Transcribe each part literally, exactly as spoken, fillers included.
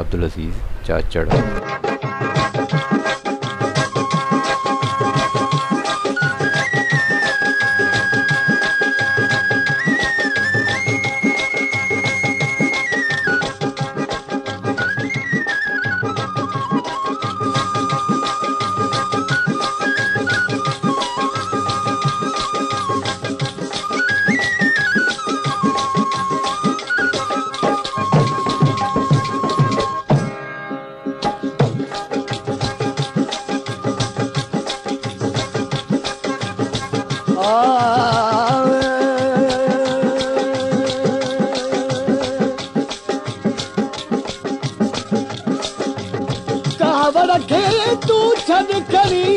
अब्दुल अजीज़ चाचड़। तू छद करी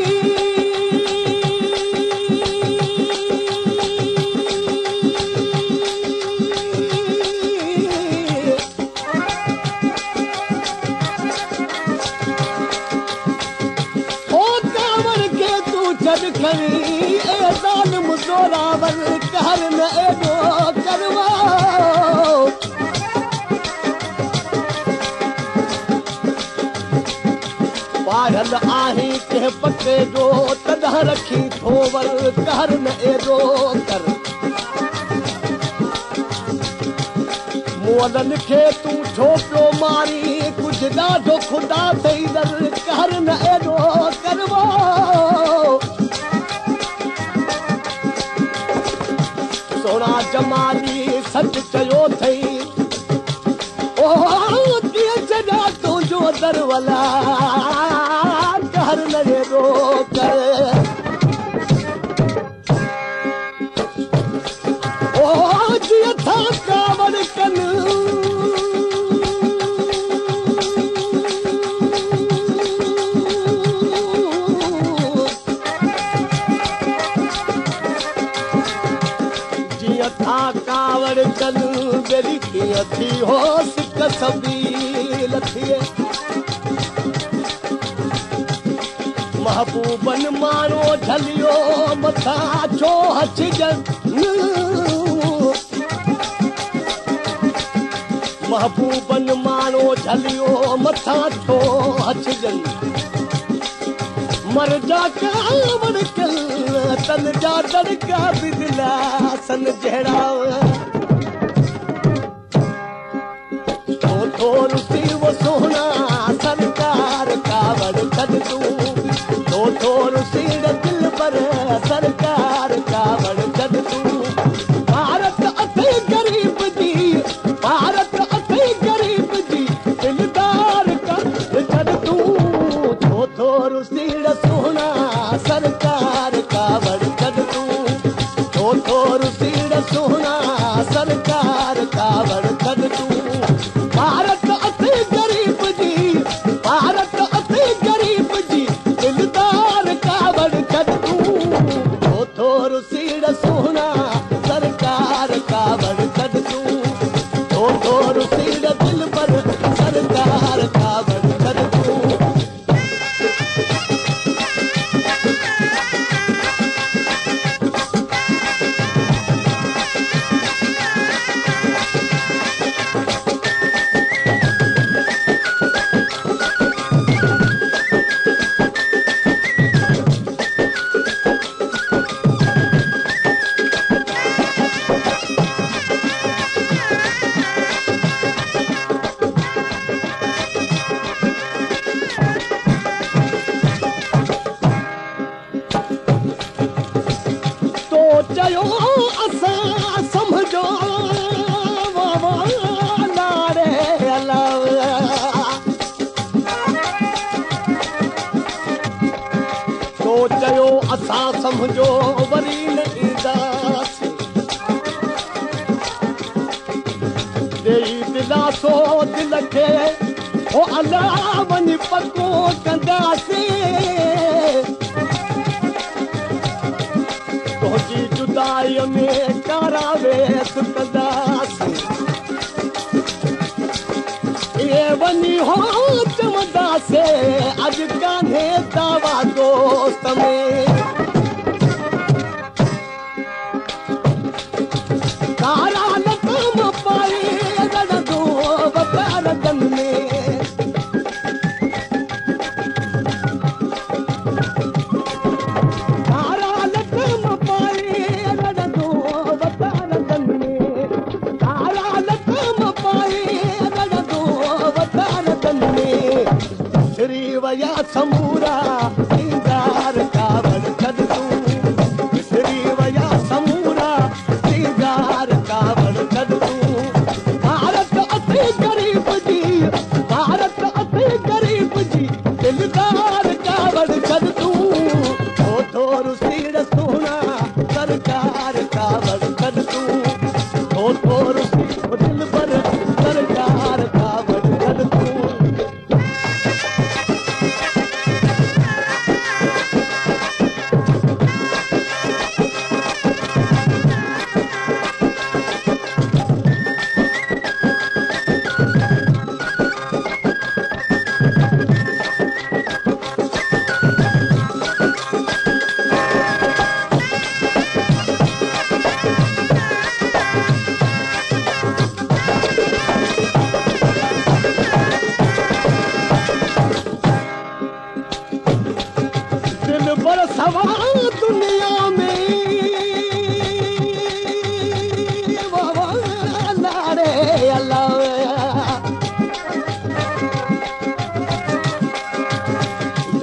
ओ कावर के तू छद करी ए जालिम जोरावर कहर न एडो करवा पारल आहे के पटे जो तदा रखी थोवल कहर न एरो कर मोलन के तू छोपलो मारी कुछ ना जो खुदा तई दर कहर न एरो करवो सोना जमाली सच चयो थई ओ ती जदा तू जो दरवला कावड़ कल मेरी थी हो सिक सभी लथिए महबूबन मारो झलियो मथा छो हच महबूबन मारो झलियो मथा छो हच मर जा कावड़ कल तन जा दरका बिदला सन जहरा तो रुसी वो सोना सरकार कावड़ छद तू तो तो रुसी दिल पर सरकार कावड़ छद तू भारत अति गरीब जी भारत अति गरीब जी दिलदार कावड़ छद तू तो तो रुसी सोना सरकार कावड़ छद तू तो तो रुसी सोना सरकार कावड़ छद तू भारत अति गरीब जी भारत अति गरीब जी दिलदार कावड़ छद तू तो तो रुसी सोना सरकार कावड़ छद तू तो तो रुसी दिल पर सरकार कावड़ छद तू। असा समझो वरी नहीं दास देई दिलासो दिल के ओ अला मन पको कंदासे तोजी जुदाई में करावे सुकदास ये वनी हो चमदा से अज कान्हे दावा दोस्त में तारा न तुम पाए रड़ दो बता रगन में या समूरा सिंगार का बरकत तू, मिसरी व या समूरा सिंगार का बरकत तू। भारत अति गरीब जी, भारत अति गरीब जी, दिलदार का बरकत तू। ओ ठोर सिर सोना सरकार का बरकत तू, ओ ठोर दिल पर सरकार का बरकत तू।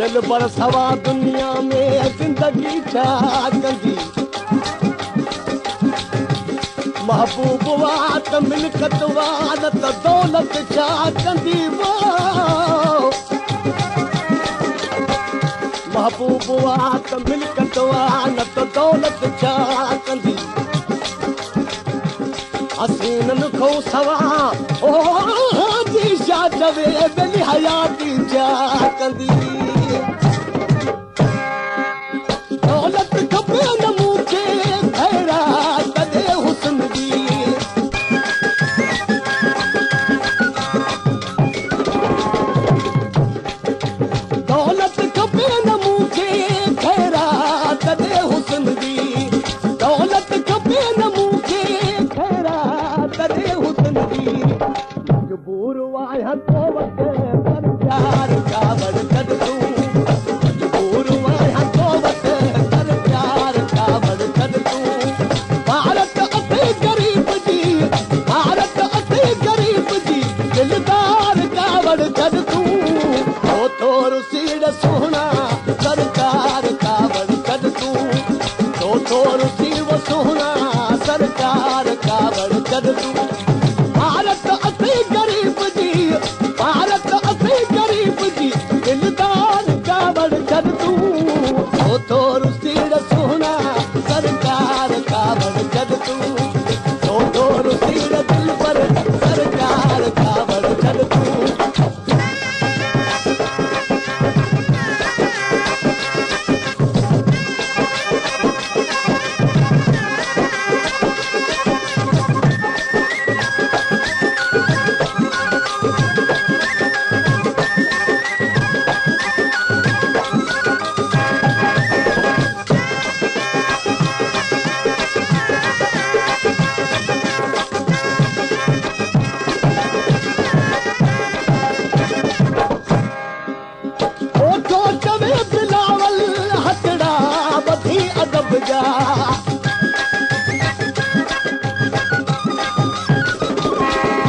दिल पर सवा दुनिया में जिंदगी चाहती, महबूब वात मिलकत वात दौलत चाहती, वो महबूब वात मिलकत वात दौलत चाहती। हसीनन को सवा ओ जी शादवे बलि हयाती चाहती, दौलत खपे न मुझे भैरा कदे हुस्न दी, दौलत खपे न मुझे भैरा कदे हुस्न दी, दौलत खपे न मुझे भैरा कदे हुस्न दी। मजबूर आया तो वक्त पर प्यार का बरकत तू, भारत अति गरीब जी, भारत अति गरीब जी, दिलदार का बरकत तू। ओ तोर सिर सोना सरकार का बरकत तू, ओ तोर सिर दिल पर सरकार का बरकत तू।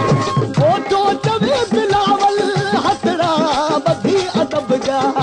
ओ तो चवे बिलावल हथड़ा बधी अदब जा,